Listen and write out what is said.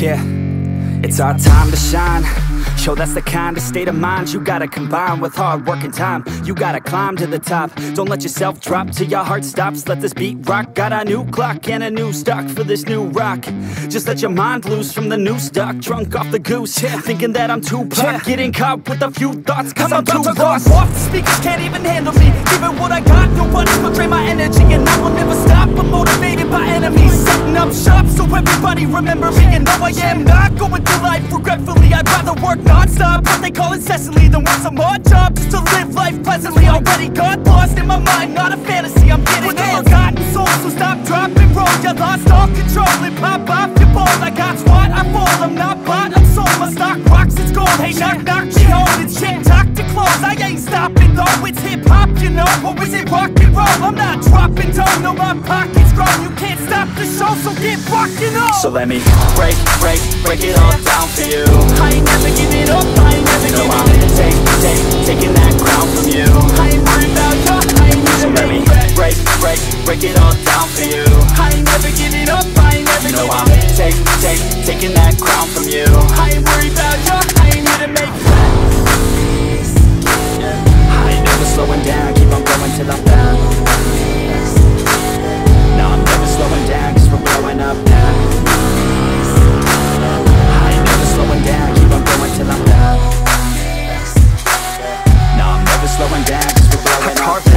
Yeah, it's our time to shine. Yo, that's the kind of state of mind you gotta combine with hard work and time. You gotta climb to the top. Don't let yourself drop till your heart stops. Let this beat rock. Got a new clock and a new stock for this new rock. Just let your mind loose from the new stock. Drunk off the goose, yeah. Thinking that I'm Tupac, yeah. Getting caught with a few thoughts, cause I'm too lost. Off the speakers can't even handle me. Giving what I got, no one will drain my energy. And I will never stop, I'm motivated by enemies. Setting up shop so everybody remember me. And though I am not going through life regretfully, I'd rather work non-stop, what they call incessantly, than want some odd job just to live life pleasantly. Already got lost in my mind, not a fantasy, I'm getting with a forgotten soul, so stop, drop, and roll. You lost all control and pop off your ball. I got SWAT, I fall, I'm not bought, I'm sold. My stock rocks, it's gold. Hey, knock, knock, she hold it, shit, talk to close. I ain't stopping though, it's hip-hop, you know. Or is it rock and roll? I'm not dropping down, no, my pocket's grown. You can't stop the show, so get rockin' on. So let me break it all down for you. I ain't never giving up, I ain't never giving up. No, I'm taking that crown from you. I ain't worried about you, I ain't never. So let me break it all down for you. I ain't never giving up, I ain't never. No, I'm taking that crown from you. I ain't worried about you, I ain't here to make friends. I ain't never slowing down, keep on going till I'm found. No, I'm never slowing down, cause we're growing up now. I ain't never slowing down, keep on going till I'm down. No, I'm never slowing down, cause we're growing up now.